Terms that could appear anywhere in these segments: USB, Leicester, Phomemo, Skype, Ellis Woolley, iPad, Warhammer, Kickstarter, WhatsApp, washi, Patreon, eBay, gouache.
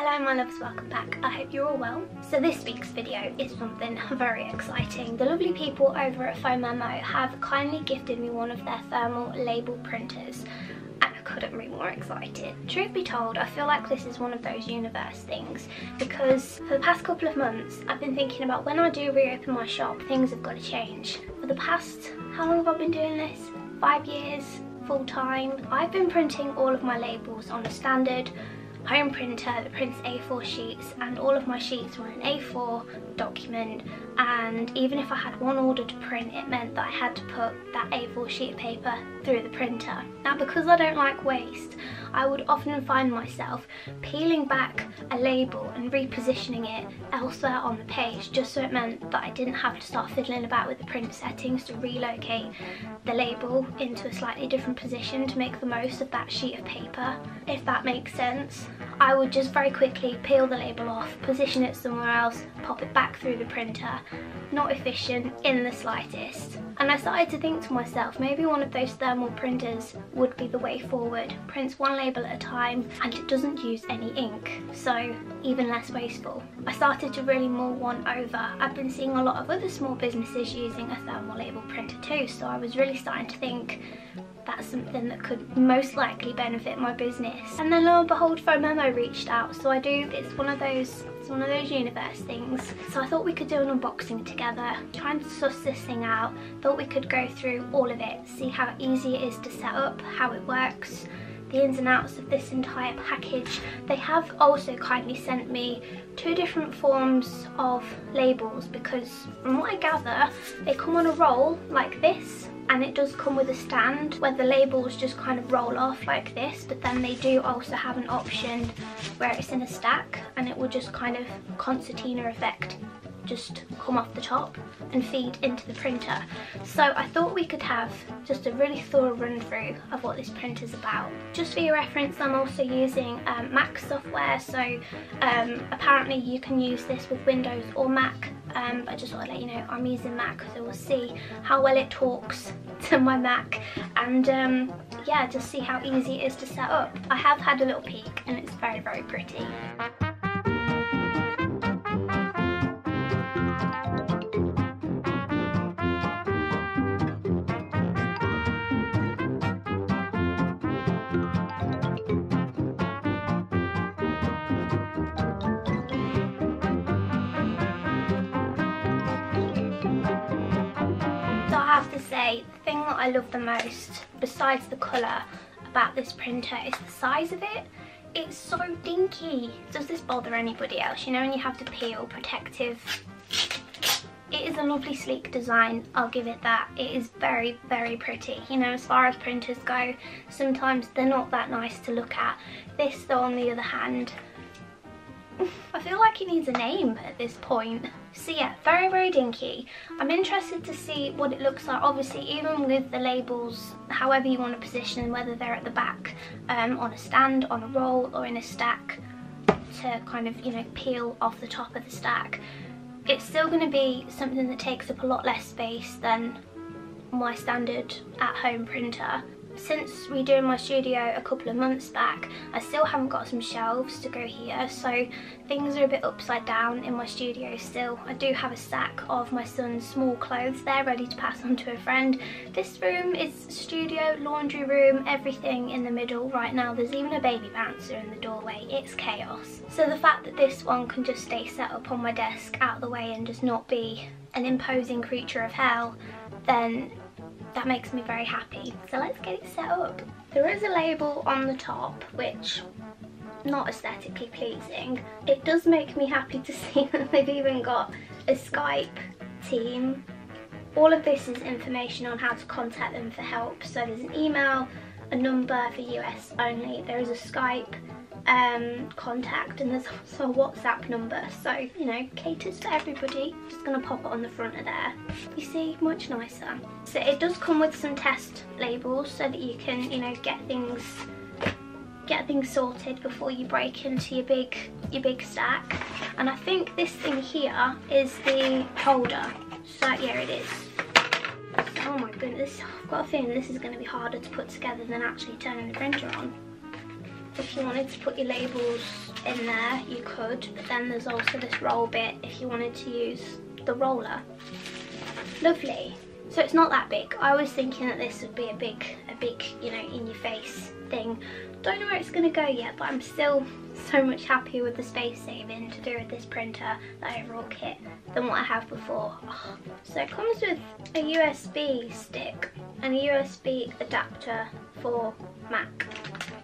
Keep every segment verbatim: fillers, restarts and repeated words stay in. Hello my loves, welcome back. I hope you're all well. So this week's video is something very exciting. The lovely people over at Phomemo have kindly gifted me one of their thermal label printers. Couldn't be more excited. Truth be told, I feel like this is one of those universe things because for the past couple of months I've been thinking about when I do reopen my shop, things have got to change. For the past, how long have I been doing this? Five years, full time. I've been printing all of my labels on a standard home printer that prints A four sheets, and all of my sheets were an A four document, and even if I had one order to print, it meant that I had to put that A four sheet of paper through the printer. Now, because I don't like waste, I would often find myself peeling back a label and repositioning it elsewhere on the page, just so it meant that I didn't have to start fiddling about with the print settings to relocate the label into a slightly different position to make the most of that sheet of paper, if that makes sense. I would just very quickly peel the label off, position it somewhere else, pop it back through the printer. Not efficient in the slightest. And I started to think to myself, maybe one of those thermal printers would be the way forward. Prints one label at a time and it doesn't use any ink, so even less wasteful. I started to really mull one over. I've been seeing a lot of other small businesses using a thermal label printer too, so I was really starting to think that's something that could most likely benefit my business. And then lo and behold, Phomemo reached out, so I do, it's one of those it's one of those universe things. So I thought we could do an unboxing together, try and suss this thing out, thought we could go through all of it, see how easy it is to set up, how it works, the ins and outs of this entire package. They have also kindly sent me two different forms of labels because from what I gather, they come on a roll like this, and it does come with a stand where the labels just kind of roll off like this, but then they do also have an option where it's in a stack and it will just kind of concertina effect just come off the top and feed into the printer. So I thought we could have just a really thorough run through of what this printer's about. Just for your reference, I'm also using um, Mac software, so um, apparently you can use this with Windows or Mac. Um, but I just want to let you know I'm using Mac, so we'll see how well it talks to my Mac, and um, yeah, just see how easy it is to set up. I have had a little peek and it's very, very pretty. Say the thing that I love the most, besides the colour, about this printer is the size of it. It's so dinky. Does this bother anybody else? You know, when you have to peel protective. It is a lovely sleek design, I'll give it that. It is very, very pretty. You know, as far as printers go, sometimes they're not that nice to look at. This though, on the other hand, I feel like it needs a name at this point. So yeah, very, very dinky. I'm interested to see what it looks like. Obviously, even with the labels, however you want to position them, whether they're at the back, um, on a stand, on a roll, or in a stack, to kind of, you know, peel off the top of the stack, it's still going to be something that takes up a lot less space than my standard at-home printer. Since redoing my studio a couple of months back, I still haven't got some shelves to go here, so things are a bit upside down in my studio still. I do have a stack of my son's small clothes there ready to pass on to a friend. This room is studio, laundry room, everything in the middle right now. There's even a baby bouncer in the doorway. It's chaos. So the fact that this one can just stay set up on my desk out of the way and just not be an imposing creature of hell, then that makes me very happy. So let's get it set up. There is a label on the top, which not aesthetically pleasing. It does make me happy to see that they've even got a Skype team. All of this is information on how to contact them for help. So there's an email, a number for U S only. There is a Skype um, contact, and there's also a WhatsApp number. So, you know, caters to everybody. Just gonna pop it on the front of there. You see, much nicer. So it does come with some test labels so that you can, you know, get things get things sorted before you break into your big your big stack. And I think this thing here is the holder. So yeah, it is. Oh my goodness, I've got a feeling this is going to be harder to put together than actually turning the printer on. If you wanted to put your labels in there, you could, but then there's also this roll bit if you wanted to use the roller. Lovely. So it's not that big. I was thinking that this would be a big, a big, you know, in your face thing. Don't know where it's going to go yet, but I'm still so much happier with the space saving to do with this printer, the overall kit, than what I have before. Oh. So it comes with a U S B stick and a U S B adapter for Mac.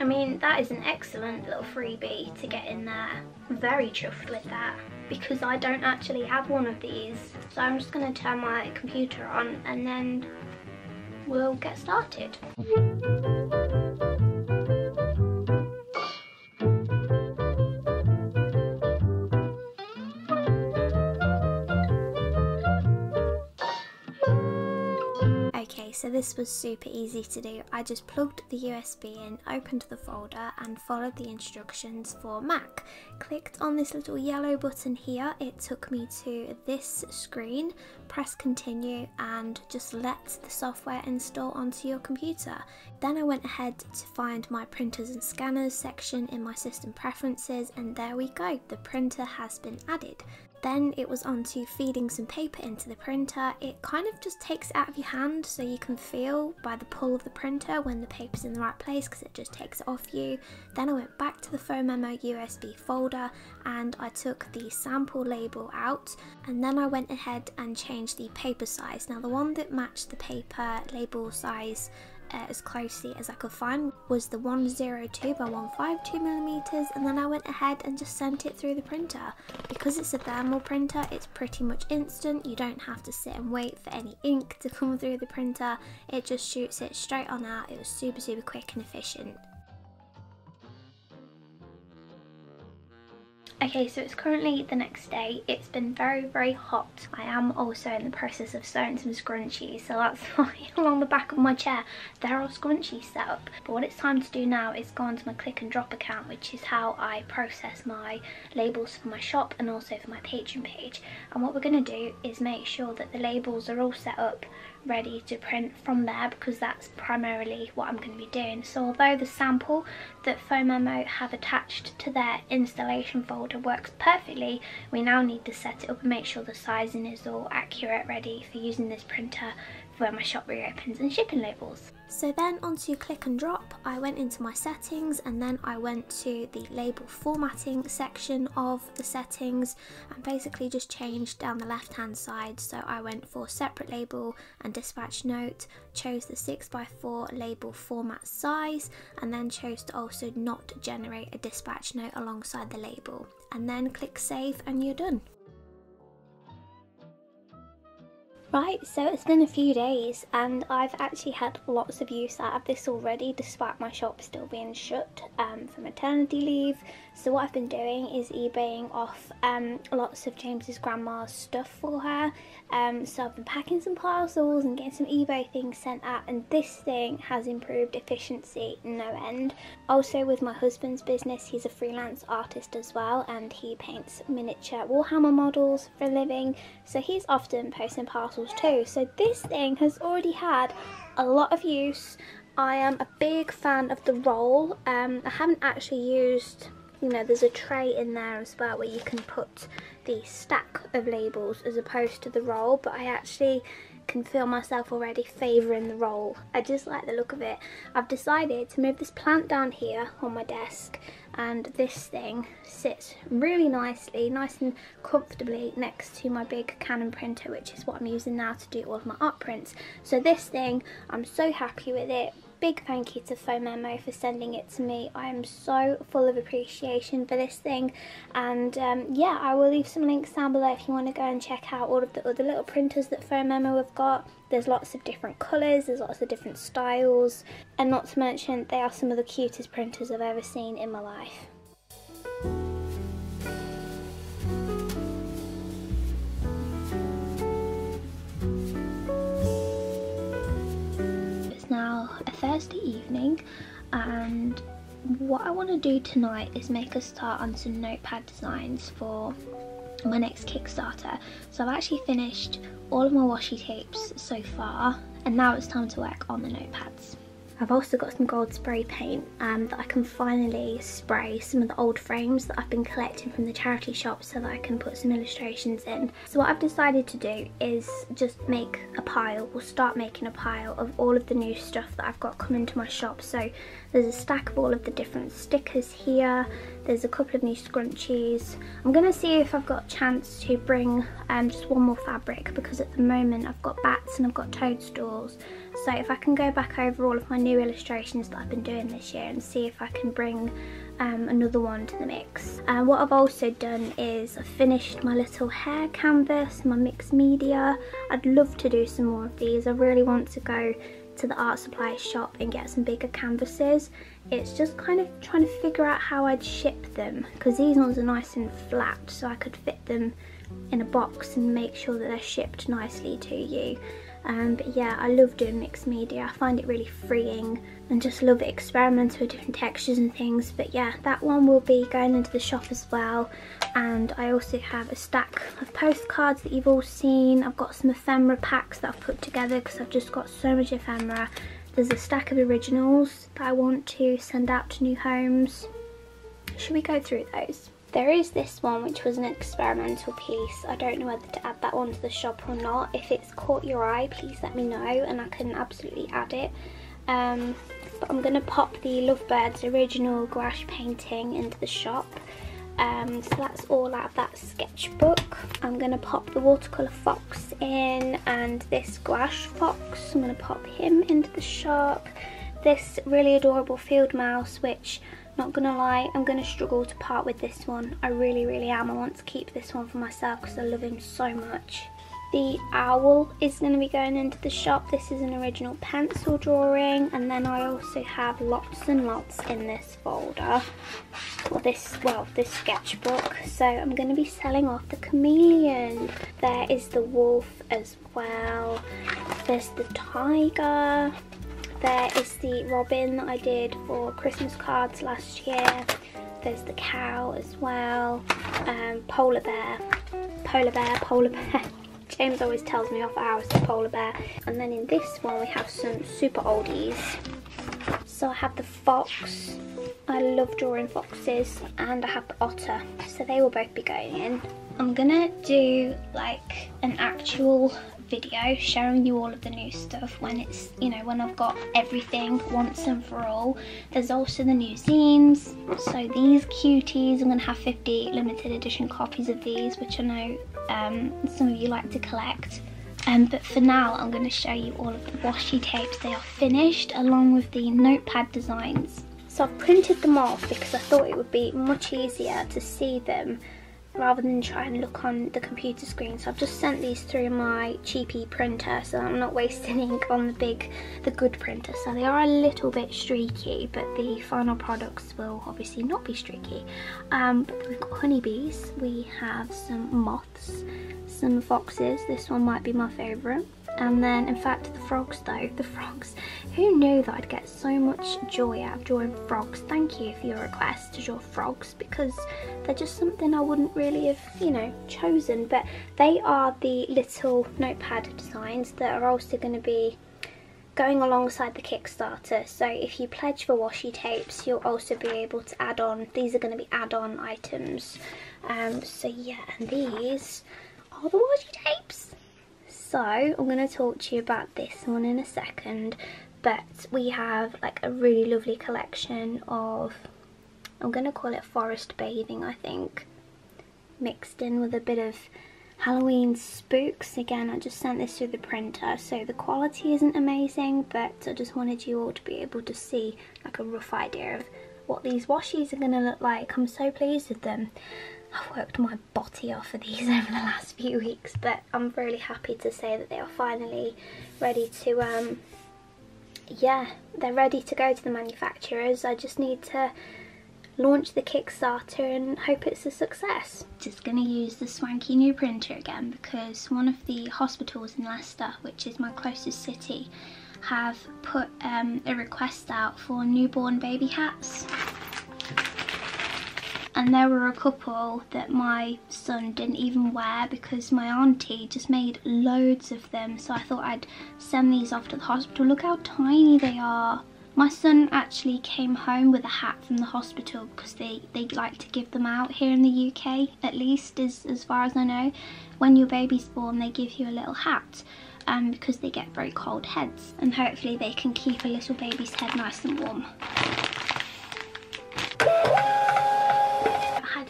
I mean, that is an excellent little freebie to get in there. I'm very chuffed with that, because I don't actually have one of these. So I'm just going to turn my computer on and then we'll get started. Okay, so this was super easy to do. I just plugged the U S B in, opened the folder and followed the instructions for Mac. Clicked on this little yellow button here, it took me to this screen, press continue and just let the software install onto your computer. Then I went ahead to find my printers and scanners section in my system preferences and there we go, the printer has been added. Then it was on to feeding some paper into the printer. It kind of just takes it out of your hand so you can feel by the pull of the printer when the paper's in the right place because it just takes it off you. Then I went back to the Phomemo U S B folder and I took the sample label out and then I went ahead and changed the paper size. Now the one that matched the paper label size Uh, as closely as I could find was the one oh two by one fifty-two millimeters, and then I went ahead and just sent it through the printer. Because it's a thermal printer, it's pretty much instant. You don't have to sit and wait for any ink to come through the printer. It just shoots it straight on out. It was super super quick and efficient. Okay, so it's currently the next day. It's been very, very hot. I am also in the process of sewing some scrunchies, so that's why along the back of my chair there are scrunchies set up. But what it's time to do now is go onto my click and drop account, which is how I process my labels for my shop and also for my Patreon page. And what we're going to do is make sure that the labels are all set up ready to print from there, because that's primarily what I'm going to be doing. So although the sample that Phomemo have attached to their installation folder works perfectly, we now need to set it up and make sure the sizing is all accurate, ready for using this printer for when my shop reopens and shipping labels. So then onto click and drop, I went into my settings and then I went to the label formatting section of the settings and basically just changed down the left hand side. So I went for separate label and dispatch note, chose the six by four label format size and then chose to also not generate a dispatch note alongside the label. And then click save and you're done. Right, so it's been a few days and I've actually had lots of use out of this already, despite my shop still being shut um, for maternity leave. So what I've been doing is eBaying off um, lots of James's grandma's stuff for her. Um, so I've been packing some parcels and getting some eBay things sent out, and this thing has improved efficiency no end. Also with my husband's business, he's a freelance artist as well and he paints miniature Warhammer models for a living. So he's often posting parcels too, so this thing has already had a lot of use. I am a big fan of the roll. um, I haven't actually used, you know, there's a tray in there as well where you can put the stack of labels as opposed to the roll, but I actually can feel myself already favouring the roll. I just like the look of it. I've decided to move this plant down here on my desk and this thing sits really nicely, nice and comfortably next to my big Canon printer, which is what I'm using now to do all of my art prints. So this thing, I'm so happy with it. Big thank you to Phomemo for sending it to me. I am so full of appreciation for this thing, and um, yeah, I will leave some links down below if you want to go and check out all of the other little printers that Phomemo have got. There's lots of different colours, there's lots of different styles, and not to mention they are some of the cutest printers I've ever seen in my life. Thursday evening, and what I want to do tonight is make a start on some notepad designs for my next Kickstarter. So I've actually finished all of my washi tapes so far and now it's time to work on the notepads. I've also got some gold spray paint um, that I can finally spray some of the old frames that I've been collecting from the charity shop so that I can put some illustrations in. So what I've decided to do is just make a pile, or start making a pile, of all of the new stuff that I've got coming to my shop. So there's a stack of all of the different stickers here, there's a couple of new scrunchies. I'm going to see if I've got a chance to bring um, just one more fabric, because at the moment I've got bats and I've got toadstools. So if I can go back over all of my new illustrations that I've been doing this year and see if I can bring um, another one to the mix. Uh, what I've also done is I've finished my little hair canvas, my mixed media. I'd love to do some more of these. I really want to go to the art supply shop and get some bigger canvases. It's just kind of trying to figure out how I'd ship them, because these ones are nice and flat, so I could fit them in a box and make sure that they're shipped nicely to you. Um, but yeah, I love doing mixed media. I find it really freeing and just love experimenting with different textures and things. But yeah, that one will be going into the shop as well. And I also have a stack of postcards that you've all seen. I've got some ephemera packs that I've put together because I've just got so much ephemera. There's a stack of originals that I want to send out to new homes. Should we go through those? There is this one which was an experimental piece. I don't know whether to add that one to the shop or not. If it's caught your eye, please let me know and I can absolutely add it. Um, but I'm going to pop the Lovebirds original gouache painting into the shop. Um, so that's all out of that sketchbook. I'm going to pop the watercolour fox in, and this gouache fox, I'm going to pop him into the shop. This really adorable field mouse, which, not gonna lie, I'm gonna struggle to part with this one. I really, really am. I want to keep this one for myself because I love him so much. The owl is gonna be going into the shop. This is an original pencil drawing, and then I also have lots and lots in this folder. Well, this, well, this sketchbook. So I'm gonna be selling off the chameleon. There is the wolf as well. There's the tiger. There is the robin that I did for Christmas cards last year. There's the cow as well. Um, polar bear, polar bear, polar bear. James always tells me off hours to polar bear. And then in this one we have some super oldies. So I have the fox. I love drawing foxes. And I have the otter. So they will both be going in. I'm gonna do like an actual video showing you all of the new stuff when it's, you know, when I've got everything once and for all. There's also the new zines. So these cuties, I'm going to have fifty limited edition copies of these, which I know um, some of you like to collect. Um, but for now, I'm going to show you all of the washi tapes. They are finished, along with the notepad designs. So I've printed them off because I thought it would be much easier to see them rather than try and look on the computer screen. So I've just sent these through my cheapy printer, so I'm not wasting ink on the big, the good printer. So they are a little bit streaky, but the final products will obviously not be streaky. Um, but we've got honeybees, we have some moths, some foxes. This one might be my favourite. And then, in fact, the frogs though, the frogs. Who knew that I'd get so much joy out of drawing frogs? Thank you for your request to draw frogs, because they're just something I wouldn't really have, you know, chosen. But they are the little notepad designs that are also going to be going alongside the Kickstarter. So if you pledge for washi tapes, you'll also be able to add on. These are going to be add-on items. Um, so yeah, and these are the washi tapes. So I'm going to talk to you about this one in a second, but we have like a really lovely collection of, I'm going to call it forest bathing, I think, mixed in with a bit of Halloween spooks. Again, I just sent this through the printer, so the quality isn't amazing, but I just wanted you all to be able to see like a rough idea of what these washies are going to look like. I'm so pleased with them. I've worked my body off of these over the last few weeks, but I'm really happy to say that they are finally ready to, um, yeah, they're ready to go to the manufacturers. I just need to launch the Kickstarter and hope it's a success. Just going to use the swanky new printer again, because one of the hospitals in Leicester, which is my closest city, have put um, a request out for newborn baby hats. And there were a couple that my son didn't even wear because my auntie just made loads of them. So I thought I'd send these off to the hospital. Look how tiny they are. My son actually came home with a hat from the hospital because they, they like to give them out here in the U K, at least as, as far as I know. When your baby's born, they give you a little hat um, because they get very cold heads, and hopefully they can keep a little baby's head nice and warm.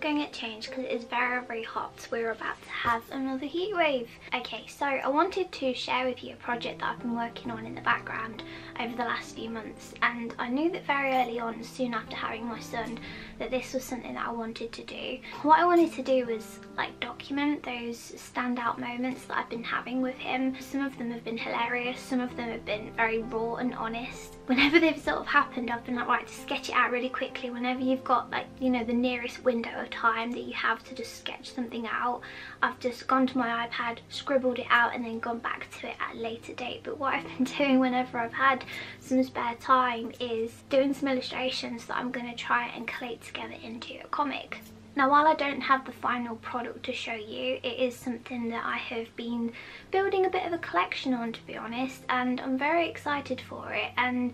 Going to get changed because it is very very hot. We're about to have another heat wave. Okay, so I wanted to share with you a project that I've been working on in the background over the last few months, and I knew that very early on, soon after having my son, that this was something that I wanted to do. What I wanted to do was like document those standout moments that I've been having with him. Some of them have been hilarious, some of them have been very raw and honest. Whenever they've sort of happened, I've been like, right, to sketch it out really quickly. Whenever you've got like, you know, the nearest window of time that you have to just sketch something out, I've just gone to my iPad, scribbled it out, and then gone back to it at a later date. But what I've been doing whenever I've had some spare time is doing some illustrations that I'm going to try and collate together into a comic. Now, while I don't have the final product to show you, it is something that I have been building a bit of a collection on, to be honest, and I'm very excited for it. And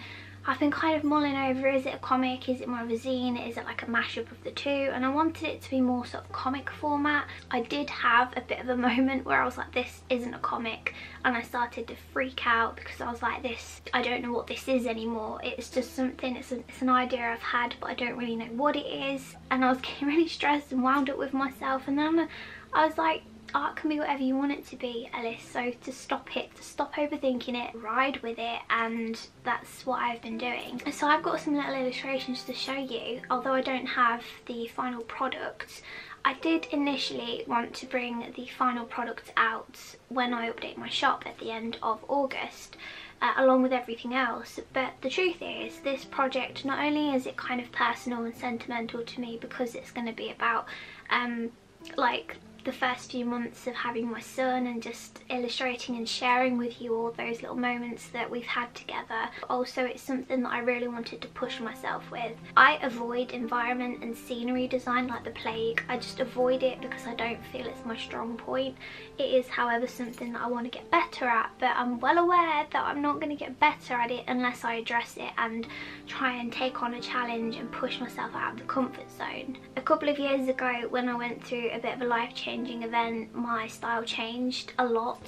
I've been kind of mulling over, is it a comic, is it more of a zine, is it like a mashup of the two? And I wanted it to be more sort of comic format. I did have a bit of a moment where I was like, this isn't a comic, and I started to freak out because I was like, this, I don't know what this is anymore. It's just something, it's, a, it's an idea I've had, but I don't really know what it is. And I was getting really stressed and wound up with myself, and then I was like, art can be whatever you want it to be, Ellis, so to stop it, to stop overthinking it, ride with it, and that's what I've been doing. So I've got some little illustrations to show you, although I don't have the final product. I did initially want to bring the final product out when I update my shop at the end of August, Uh, along with everything else. But the truth is, this project, not only is it kind of personal and sentimental to me because it's going to be about um, like the first few months of having my son and just illustrating and sharing with you all those little moments that we've had together. Also, it's something that I really wanted to push myself with. I avoid environment and scenery design like the plague. I just avoid it because I don't feel it's my strong point. It is, however, something that I want to get better at, but I'm well aware that I'm not going to get better at it unless I address it and try and take on a challenge and push myself out of the comfort zone. A couple of years ago, when I went through a bit of a life change event, my style changed a lot.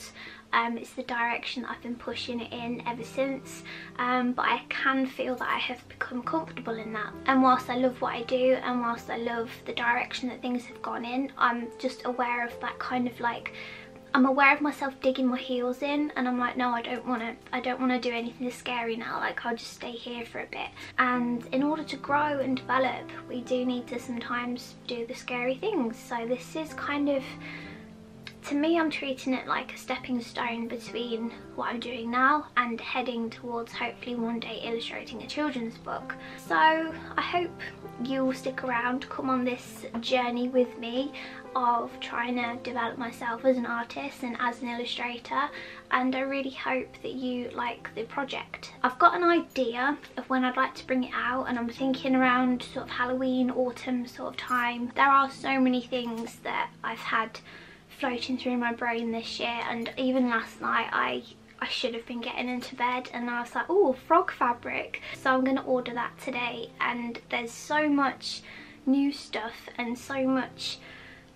Um, it's the direction I've been pushing it in ever since, um, but I can feel that I have become comfortable in that. And whilst I love what I do, and whilst I love the direction that things have gone in, I'm just aware of that kind of like, I'm aware of myself digging my heels in, and I'm like, no, I don't want to I don't want to do anything scary now, like I'll just stay here for a bit. And in order to grow and develop, we do need to sometimes do the scary things. So this is kind of, to me, I'm treating it like a stepping stone between what I'm doing now and heading towards hopefully one day illustrating a children's book. So I hope you'll stick around, come on this journey with me of trying to develop myself as an artist and as an illustrator, and I really hope that you like the project. I've got an idea of when I'd like to bring it out, and I'm thinking around sort of Halloween, autumn sort of time. There are so many things that I've had floating through my brain this year, and even last night I I should have been getting into bed, and I was like, oh, frog fabric, so I'm gonna order that today. And there's so much new stuff and so much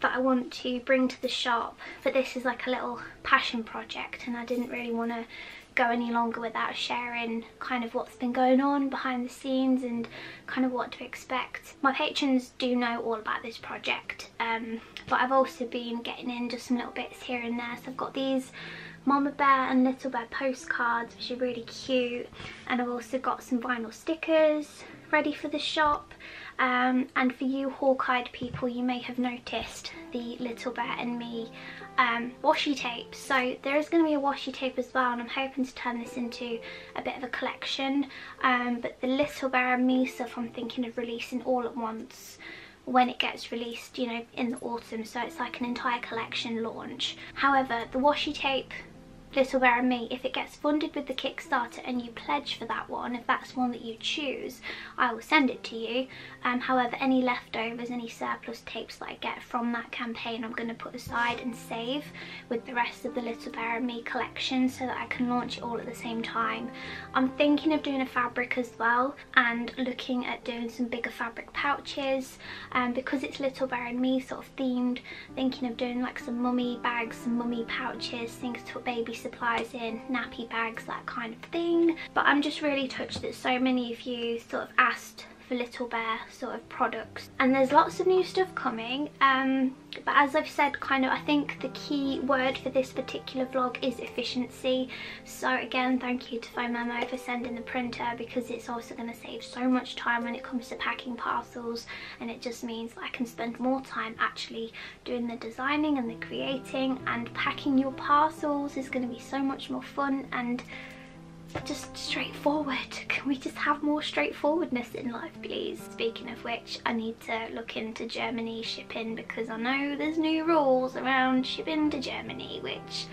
that I want to bring to the shop, but this is like a little passion project, and I didn't really want to go any longer without sharing kind of what's been going on behind the scenes and kind of what to expect. My patrons do know all about this project, um, but I've also been getting in just some little bits here and there. So I've got these Mama Bear and Little Bear postcards, which are really cute, and I've also got some vinyl stickers ready for the shop. Um, and for you hawk-eyed people, you may have noticed the Little Bear and Me um, washi tape. So there is going to be a washi tape as well, and I'm hoping to turn this into a bit of a collection. Um, but the Little Bear and Me stuff I'm thinking of releasing all at once when it gets released, you know, in the autumn. So it's like an entire collection launch. However, the washi tape Little Bear and Me, if it gets funded with the Kickstarter and you pledge for that one, if that's one that you choose, I will send it to you. Um, however, any leftovers, any surplus tapes that I get from that campaign, I'm going to put aside and save with the rest of the Little Bear and Me collection so that I can launch it all at the same time. I'm thinking of doing a fabric as well and looking at doing some bigger fabric pouches, um, because it's Little Bear and Me sort of themed, thinking of doing like some mummy bags, some mummy pouches, things to put baby supplies in, nappy bags, that kind of thing. But I'm just really touched that so many of you sort of asked for Little Bear sort of products, and there's lots of new stuff coming, um but as I've said, kind of, I think the key word for this particular vlog is efficiency. So again, thank you to Phomemo for sending the printer, because it's also going to save so much time when it comes to packing parcels, and it just means that I can spend more time actually doing the designing and the creating, and packing your parcels is going to be so much more fun and just straightforward. Can we just have more straightforwardness in life, please? Speaking of which, I need to look into Germany shipping, because I know there's new rules around shipping to Germany, which,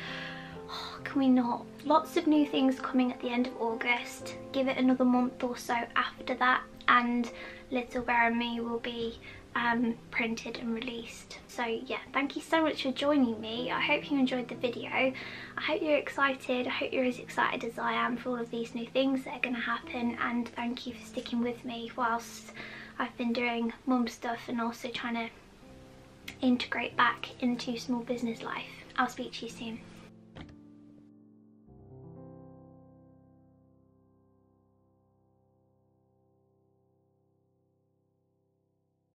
oh, can we not? Lots of new things coming at the end of August. Give it another month or so after that, and Little Bear and Me will be um printed and released. So yeah, thank you so much for joining me. I hope you enjoyed the video. I hope you're excited. I hope you're as excited as I am for all of these new things that are going to happen, and thank you for sticking with me whilst I've been doing mum stuff and also trying to integrate back into small business life. I'll speak to you soon.